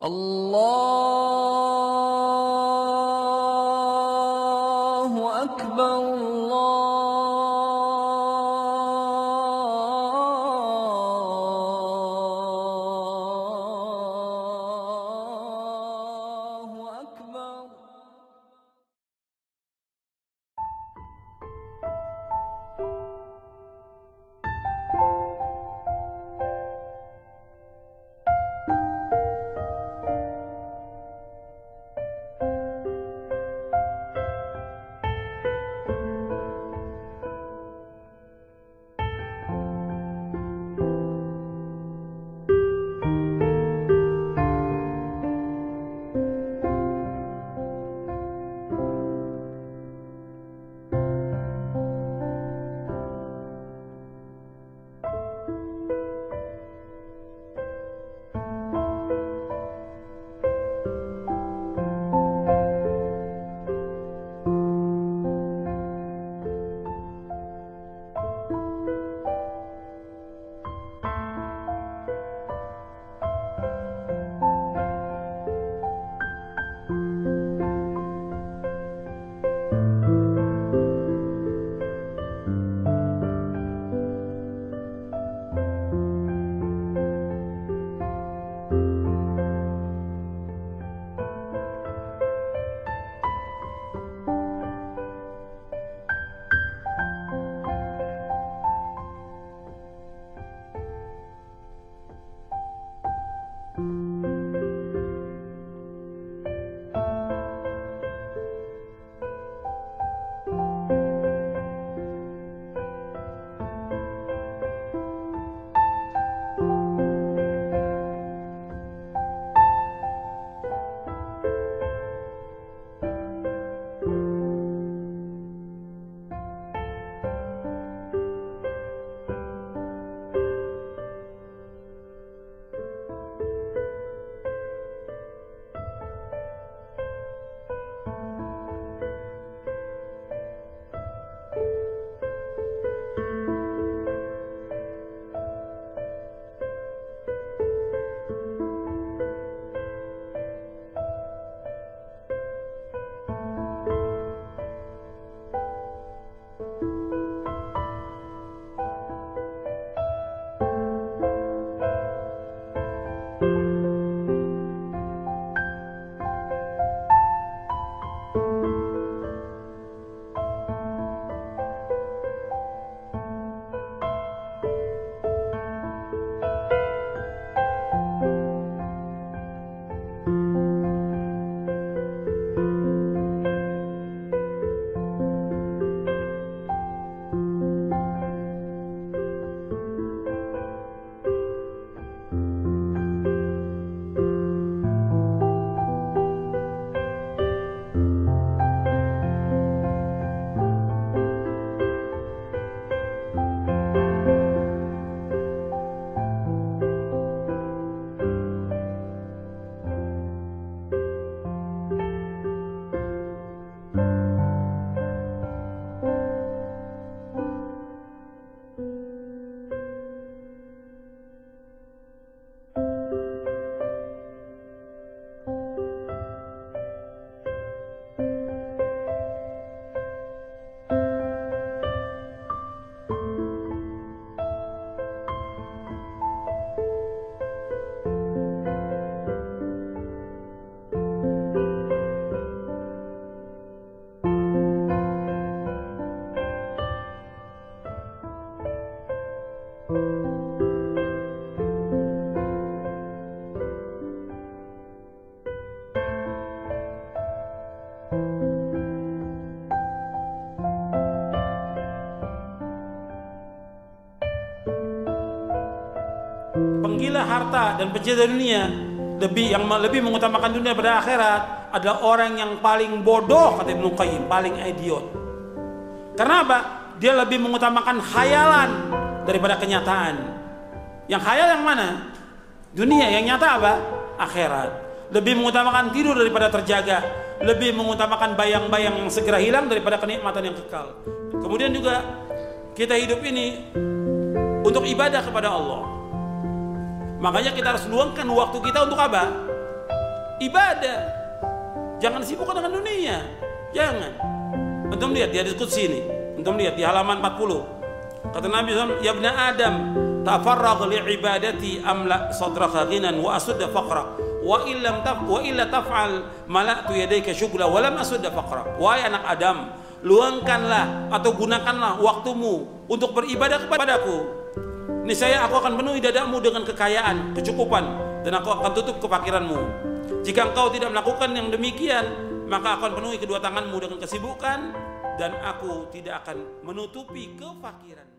Allahu Akbar, Allahu Akbar. Penggila harta dan pencinta dunia yang lebih mengutamakan dunia daripada akhirat adalah orang yang paling bodoh, kata Ibnu Qayyim, paling idiot. Karena apa? Dia lebih mengutamakan khayalan daripada kenyataan. Yang khayal yang mana? Dunia. Yang nyata apa? Akhirat. Lebih mengutamakan tidur daripada terjaga. Lebih mengutamakan bayang-bayang yang segera hilang daripada kenikmatan yang kekal. Kemudian juga kita hidup ini untuk ibadah kepada Allah. Makanya kita harus luangkan waktu kita untuk apa? ibadah. Jangan sibuk dengan dunia. Jangan. Antum lihat di hadis qudsi ini. Antum lihat di halaman 40. Kata Nabi SAW, "Ya ibna Adam, tafarragh li ibadati amla sadraka ghinan wa asudda faqra. Wa illam taf wa illa taf'al mala'tu yadayka syughla wa lam asudda faqra." Wahai anak Adam, luangkanlah atau gunakanlah waktumu untuk beribadah kepadaku. Niscaya aku akan penuhi dadamu dengan kekayaan, kecukupan, dan aku akan tutup kefakiranmu. Jika engkau tidak melakukan yang demikian, maka akan penuhi kedua tanganmu dengan kesibukan, dan aku tidak akan menutupi kefakiran.